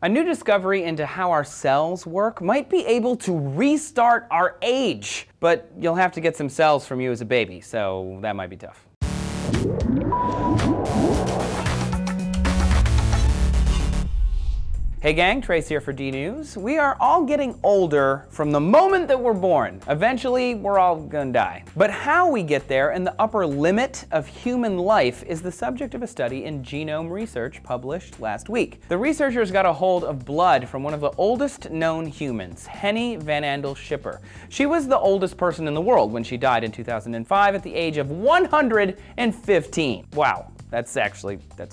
A new discovery into how our cells work might be able to restart our age, but you'll have to get some cells from you as a baby, so that might be tough. Hey gang, Trace here for D News. We are all getting older from the moment that we're born. Eventually, we're all gonna die. But how we get there and the upper limit of human life is the subject of a study in genome research published last week. The researchers got a hold of blood from one of the oldest known humans, Henny van Andel-Schipper. She was the oldest person in the world when she died in 2005 at the age of 115. Wow. That's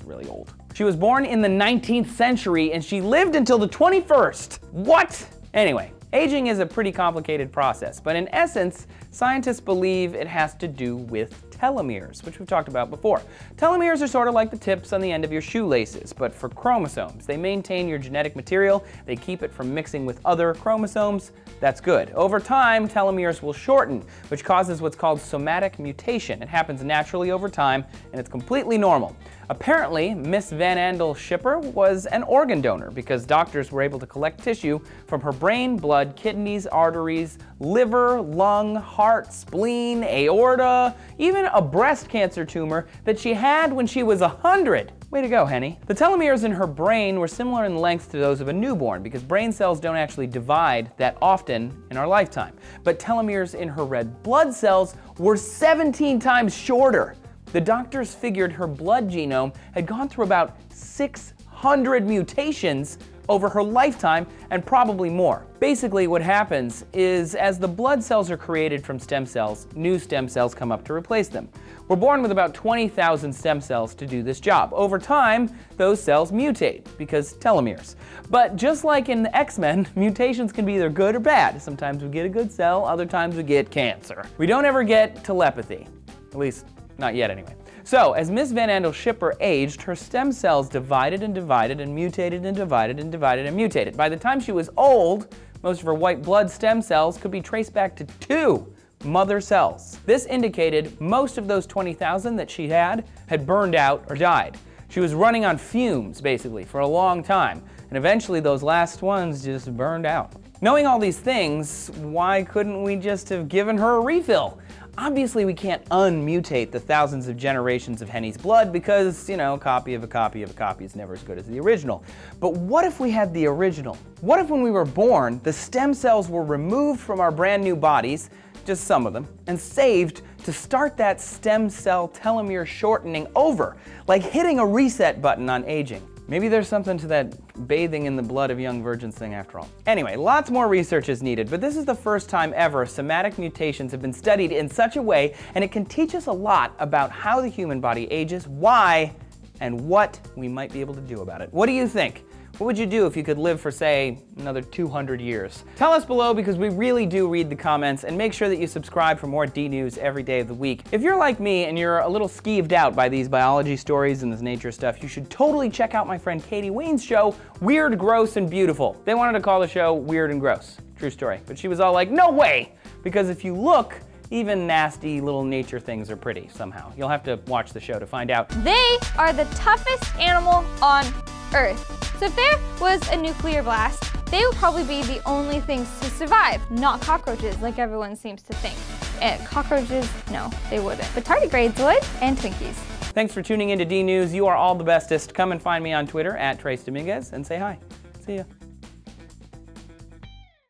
really old. She was born in the 19th century and she lived until the 21st. What? Anyway, aging is a pretty complicated process, but in essence, scientists believe it has to do with telomeres, which we've talked about before. Telomeres are sort of like the tips on the end of your shoelaces, but for chromosomes. They maintain your genetic material, they keep it from mixing with other chromosomes. That's good. Over time, telomeres will shorten, which causes what's called somatic mutation. It happens naturally over time, and it's completely normal. Apparently, Miss Van Andel-Schipper was an organ donor because doctors were able to collect tissue from her brain, blood, kidneys, arteries, liver, lung, heart, spleen, aorta, even a breast cancer tumor that she had when she was 100. Way to go, Henny. The telomeres in her brain were similar in length to those of a newborn because brain cells don't actually divide that often in our lifetime. But telomeres in her red blood cells were 17 times shorter. The doctors figured her blood genome had gone through about 600 mutations over her lifetime and probably more. Basically, what happens is as the blood cells are created from stem cells, new stem cells come up to replace them. We're born with about 20,000 stem cells to do this job. Over time, those cells mutate because telomeres. But just like in the X-Men, mutations can be either good or bad. Sometimes we get a good cell, other times we get cancer. We don't ever get telepathy, at least not yet anyway. So, as Miss Van Andel-Schipper aged, her stem cells divided and divided and mutated and divided and divided and mutated. By the time she was old, most of her white blood stem cells could be traced back to 2 mother cells. This indicated most of those 20,000 that she had burned out or died. She was running on fumes, basically, for a long time, and eventually those last ones just burned out. Knowing all these things, why couldn't we just have given her a refill? Obviously, we can't unmutate the thousands of generations of Henny's blood because, you know, copy of a copy of a copy is never as good as the original. But what if we had the original? What if when we were born, the stem cells were removed from our brand new bodies, just some of them, and saved to start that stem cell telomere shortening over, like hitting a reset button on aging? Maybe there's something to that bathing in the blood of young virgins thing after all. Anyway, lots more research is needed, but this is the first time ever somatic mutations have been studied in such a way, and it can teach us a lot about how the human body ages, why, and what we might be able to do about it. What do you think? What would you do if you could live for, say, another 200 years? Tell us below because we really do read the comments, and make sure that you subscribe for more D News every day of the week. If you're like me and you're a little skeeved out by these biology stories and this nature stuff, you should totally check out my friend Katie Wayne's show, Weird, Gross, and Beautiful. They wanted to call the show Weird and Gross. True story. But she was all like, no way! Because if you look, even nasty little nature things are pretty somehow. You'll have to watch the show to find out. They are the toughest animal on Earth. So if there was a nuclear blast, they would probably be the only things to survive, not cockroaches like everyone seems to think. Cockroaches, no, they wouldn't. But tardigrades would, and Twinkies. Thanks for tuning in to D News. You are all the bestest. Come and find me on Twitter at Trace Dominguez and say hi. See ya.